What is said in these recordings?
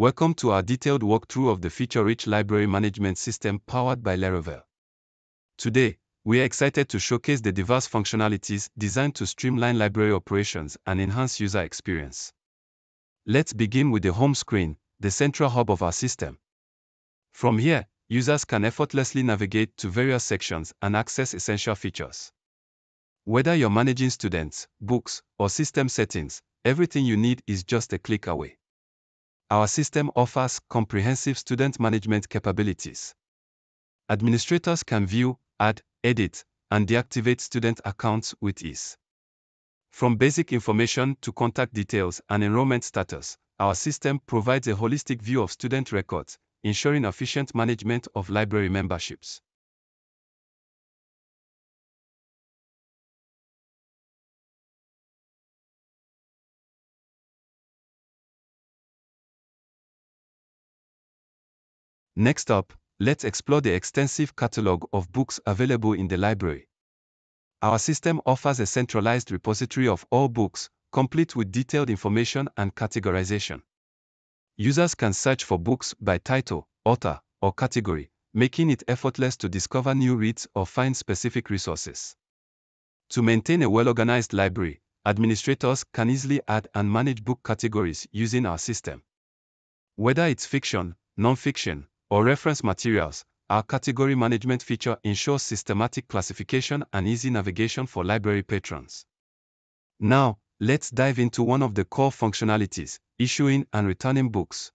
Welcome to our detailed walkthrough of the feature-rich library management system powered by Laravel. Today, we are excited to showcase the diverse functionalities designed to streamline library operations and enhance user experience. Let's begin with the home screen, the central hub of our system. From here, users can effortlessly navigate to various sections and access essential features. Whether you're managing students, books, or system settings, everything you need is just a click away. Our system offers comprehensive student management capabilities. Administrators can view, add, edit, and deactivate student accounts with ease. From basic information to contact details and enrollment status, our system provides a holistic view of student records, ensuring efficient management of library memberships. Next up, let's explore the extensive catalog of books available in the library. Our system offers a centralized repository of all books, complete with detailed information and categorization. Users can search for books by title, author, or category, making it effortless to discover new reads or find specific resources. To maintain a well-organized library, administrators can easily add and manage book categories using our system. Whether it's fiction, non-fiction, or reference materials, our category management feature ensures systematic classification and easy navigation for library patrons. Now, let's dive into one of the core functionalities, issuing and returning books.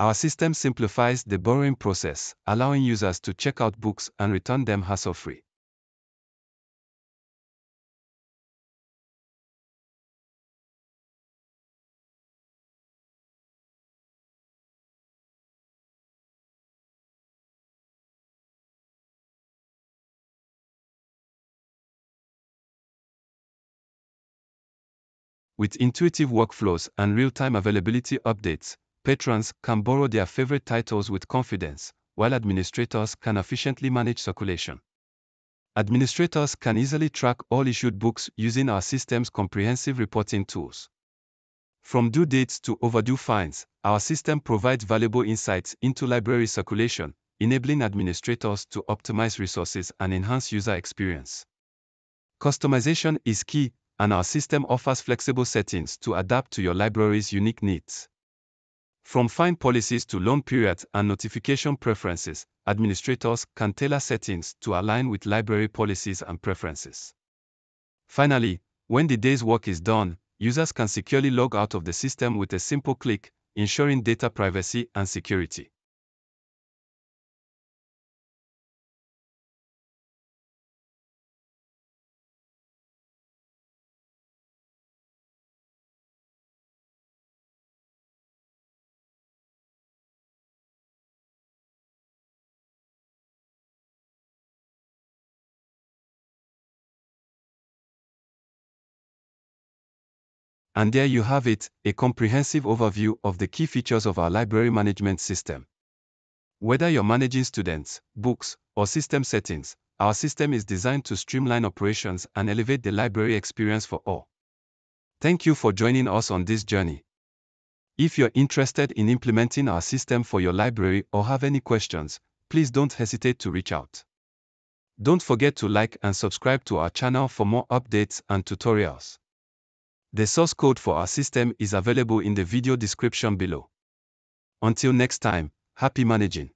Our system simplifies the borrowing process, allowing users to check out books and return them hassle-free. With intuitive workflows and real-time availability updates, patrons can borrow their favorite titles with confidence, while administrators can efficiently manage circulation. Administrators can easily track all issued books using our system's comprehensive reporting tools. From due dates to overdue fines, our system provides valuable insights into library circulation, enabling administrators to optimize resources and enhance user experience. Customization is key, and our system offers flexible settings to adapt to your library's unique needs. From fine policies to loan periods and notification preferences, administrators can tailor settings to align with library policies and preferences. Finally, when the day's work is done, users can securely log out of the system with a simple click, ensuring data privacy and security. And there you have it, a comprehensive overview of the key features of our library management system. Whether you're managing students, books, or system settings, our system is designed to streamline operations and elevate the library experience for all. Thank you for joining us on this journey. If you're interested in implementing our system for your library or have any questions, please don't hesitate to reach out. Don't forget to like and subscribe to our channel for more updates and tutorials. The source code for our system is available in the video description below. Until next time, happy managing!